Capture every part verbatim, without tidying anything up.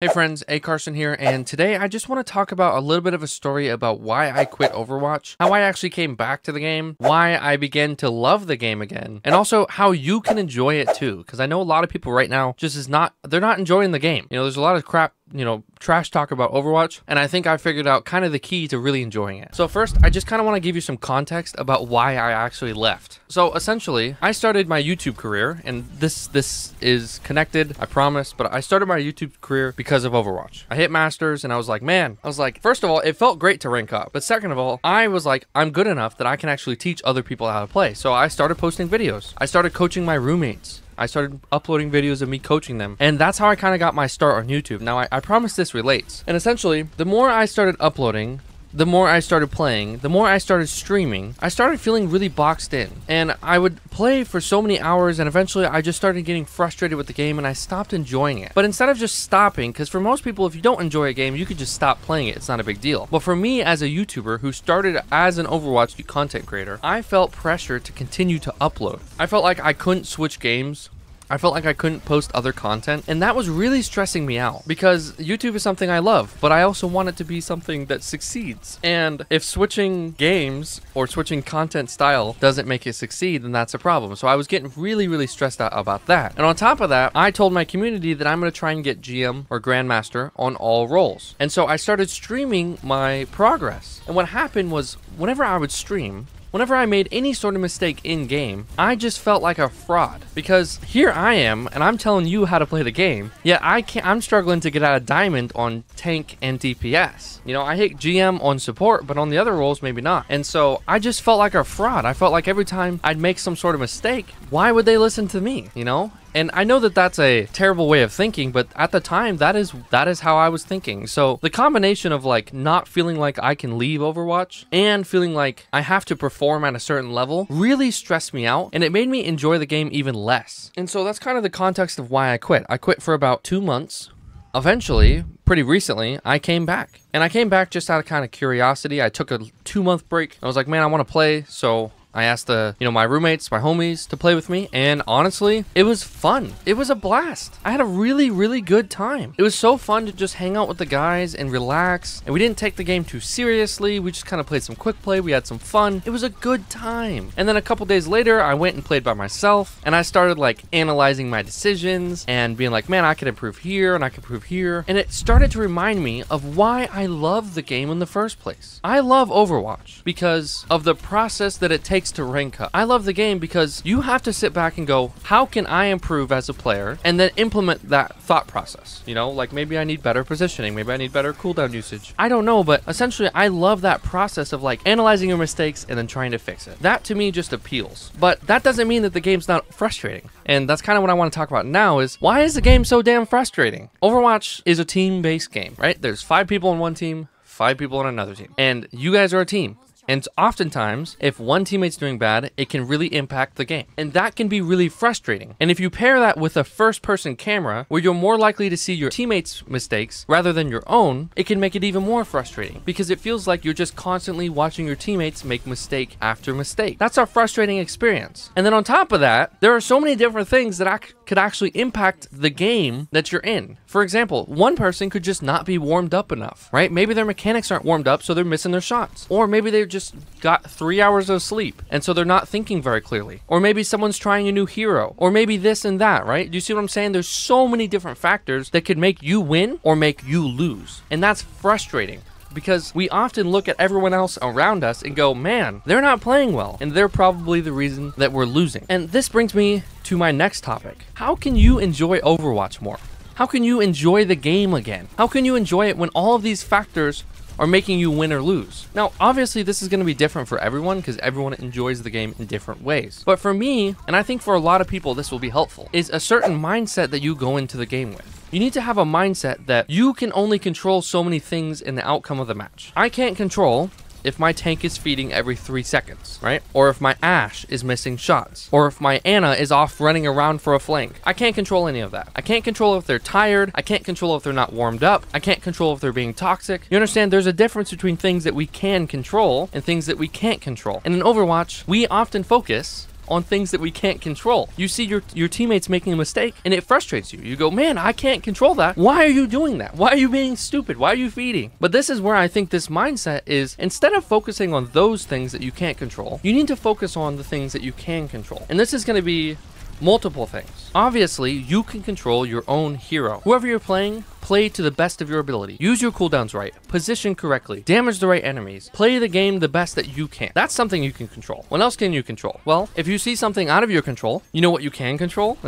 Hey friends, ACarson here, and today I just want to talk about a little bit of a story about why I quit Overwatch, how I actually came back to the game, why I began to love the game again, and also how you can enjoy it too, because I know a lot of people right now just is not, they're not enjoying the game. You know, there's a lot of crap, you know, trash talk about Overwatch, and I think I figured out kind of the key to really enjoying it. So first, I just kind of want to give you some context about why I actually left. So essentially, I started my YouTube career, and this this is connected, I promise, but I started my YouTube career because of Overwatch. I hit Masters, and I was like, man, I was like, first of all, it felt great to rank up, but second of all, I was like, I'm good enough that I can actually teach other people how to play. So I started posting videos. I started coaching my roommates. I started uploading videos of me coaching them. And that's how I kind of got my start on YouTube. Now, I, I promise this relates. And essentially, the more I started uploading, the more I started playing, the more I started streaming, I started feeling really boxed in. And I would play for so many hours, and eventually I just started getting frustrated with the game and I stopped enjoying it. But instead of just stopping, because for most people, if you don't enjoy a game, you could just stop playing it. It's not a big deal. But for me, as a YouTuber who started as an Overwatch content creator, I felt pressure to continue to upload. I felt like I couldn't switch games. I felt like I couldn't post other content, and that was really stressing me out because YouTube is something I love, but I also want it to be something that succeeds. And if switching games or switching content style doesn't make it succeed, then that's a problem. So I was getting really, really stressed out about that. And on top of that, I told my community that I'm going to try and get G M or Grandmaster on all roles. And so I started streaming my progress. And what happened was whenever I would stream, whenever I made any sort of mistake in game, I just felt like a fraud because here I am and I'm telling you how to play the game, yet I can't, I'm struggling to get out of diamond on tank and D P S. You know, I hit G M on support, but on the other roles, maybe not. And so I just felt like a fraud. I felt like every time I'd make some sort of mistake, why would they listen to me, you know? And I know that that's a terrible way of thinking, but at the time, that is that is how I was thinking. So the combination of like not feeling like I can leave Overwatch and feeling like I have to perform at a certain level really stressed me out, and it made me enjoy the game even less. And so that's kind of the context of why I quit. I quit for about two months. Eventually, pretty recently, I came back. And I came back just out of kind of curiosity. I took a two-month break. I was like, man, I want to play, so I asked the, you know, my roommates, my homies to play with me. And honestly, it was fun. It was a blast. I had a really, really good time. It was so fun to just hang out with the guys and relax. And we didn't take the game too seriously. We just kind of played some quick play. We had some fun. It was a good time. And then a couple days later, I went and played by myself. And I started like analyzing my decisions and being like, man, I could improve here and I could improve here. And it started to remind me of why I love the game in the first place. I love Overwatch because of the process that it takes to rank up. I love the game because you have to sit back and go, how can I improve as a player? And then implement that thought process. You know, like maybe I need better positioning. Maybe I need better cooldown usage. I don't know, but essentially I love that process of like analyzing your mistakes and then trying to fix it. That to me just appeals. But that doesn't mean that the game's not frustrating. And that's kind of what I want to talk about now is why is the game so damn frustrating? Overwatch is a team-based game, right? There's five people on one team, five people on another team. And you guys are a team. And oftentimes, if one teammate's doing bad, it can really impact the game. And that can be really frustrating. And if you pair that with a first-person camera, where you're more likely to see your teammates' mistakes rather than your own, it can make it even more frustrating. Because it feels like you're just constantly watching your teammates make mistake after mistake. That's a frustrating experience. And then on top of that, there are so many different things that ac- could actually impact the game that you're in. For example, one person could just not be warmed up enough, right? Maybe their mechanics aren't warmed up, so they're missing their shots. Or maybe they're just Just got three hours of sleep and so they're not thinking very clearly, or maybe someone's trying a new hero, or maybe this and that, right? Do you see what I'm saying? There's so many different factors that could make you win or make you lose, and that's frustrating because we often look at everyone else around us and go, man, they're not playing well and they're probably the reason that we're losing. And this brings me to my next topic. How can you enjoy Overwatch more? How can you enjoy the game again? How can you enjoy it when all of these factors are making you win or lose? Now, obviously this is gonna be different for everyone because everyone enjoys the game in different ways. But for me, and I think for a lot of people this will be helpful, is a certain mindset that you go into the game with. You need to have a mindset that you can only control so many things in the outcome of the match. I can't control if my tank is feeding every three seconds, right? Or if my Ashe is missing shots. Or if my Ana is off running around for a flank. I can't control any of that. I can't control if they're tired. I can't control if they're not warmed up. I can't control if they're being toxic. You understand? There's a difference between things that we can control and things that we can't control. And in Overwatch, we often focus on things that we can't control. You see your your teammates making a mistake and it frustrates you. You go, man, I can't control that. Why are you doing that? Why are you being stupid? Why are you feeding? But this is where I think this mindset is, instead of focusing on those things that you can't control, you need to focus on the things that you can control. And this is going to be multiple things. Obviously, you can control your own hero. Whoever you're playing, play to the best of your ability. Use your cooldowns right, position correctly, damage the right enemies, play the game the best that you can. That's something you can control. What else can you control? Well, if you see something out of your control, you know what you can control?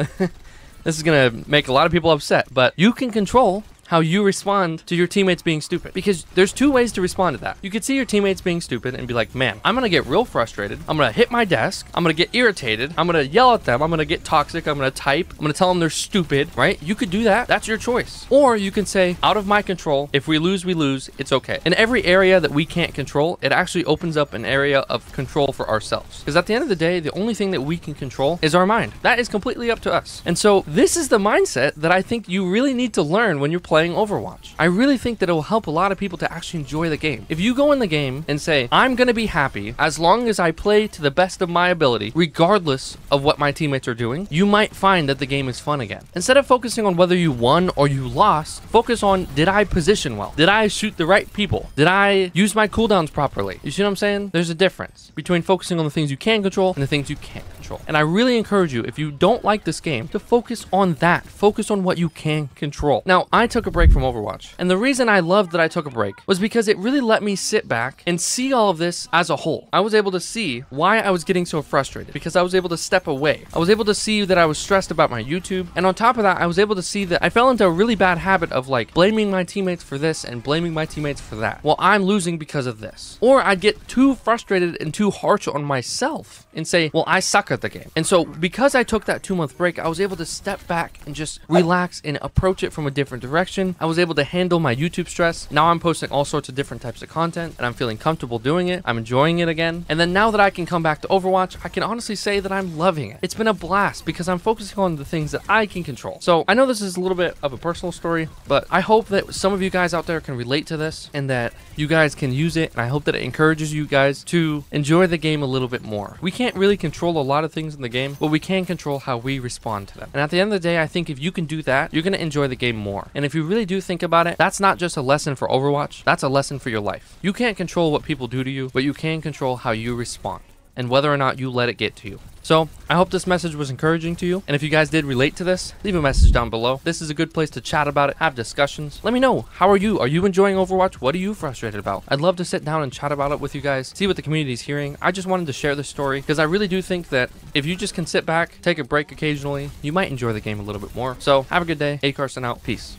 This is gonna make a lot of people upset, but you can control how you respond to your teammates being stupid. Because there's two ways to respond to that. You could see your teammates being stupid and be like, man, I'm gonna get real frustrated. I'm gonna hit my desk. I'm gonna get irritated. I'm gonna yell at them. I'm gonna get toxic. I'm gonna type. I'm gonna tell them they're stupid, right? You could do that. That's your choice. Or you can say, out of my control. If we lose, we lose. It's okay. In every area that we can't control, it actually opens up an area of control for ourselves. Because at the end of the day, the only thing that we can control is our mind. That is completely up to us. And so this is the mindset that I think you really need to learn when you're playing Overwatch. I really think that it will help a lot of people to actually enjoy the game. If you go in the game and say, I'm going to be happy as long as I play to the best of my ability, regardless of what my teammates are doing, you might find that the game is fun again. Instead of focusing on whether you won or you lost, focus on, did I position well? Did I shoot the right people? Did I use my cooldowns properly? You see what I'm saying? There's a difference between focusing on the things you can control and the things you can't control. And I really encourage you, if you don't like this game, to focus on that. Focus on what you can control. Now, I took a break from Overwatch. And the reason I loved that I took a break was because it really let me sit back and see all of this as a whole. I was able to see why I was getting so frustrated because I was able to step away. I was able to see that I was stressed about my YouTube. And on top of that, I was able to see that I fell into a really bad habit of like blaming my teammates for this and blaming my teammates for that. Well, I'm losing because of this. Or I'd get too frustrated and too harsh on myself and say, well, I suck at the game. And so because I took that two month break, I was able to step back and just relax and approach it from a different direction. I was able to handle my YouTube stress. Now I'm posting all sorts of different types of content and I'm feeling comfortable doing it. I'm enjoying it again. And then now that I can come back to Overwatch, I can honestly say that I'm loving it. It's been a blast because I'm focusing on the things that I can control. So I know this is a little bit of a personal story, but I hope that some of you guys out there can relate to this and that you guys can use it. And I hope that it encourages you guys to enjoy the game a little bit more. We can't really control a lot of things in the game, but we can control how we respond to them. And at the end of the day, I think if you can do that, you're going to enjoy the game more. And if you really do think about it, that's not just a lesson for Overwatch, that's a lesson for your life. You can't control what people do to you, but you can control how you respond and whether or not you let it get to you. So I hope this message was encouraging to you. And if you guys did relate to this, leave a message down below. This is a good place to chat about it, have discussions. Let me know, how are you? Are you enjoying Overwatch? What are you frustrated about? I'd love to sit down and chat about it with you guys, see what the community is hearing. I just wanted to share this story because I really do think that if you just can sit back, take a break occasionally, you might enjoy the game a little bit more. So have a good day. ACarson out. Peace.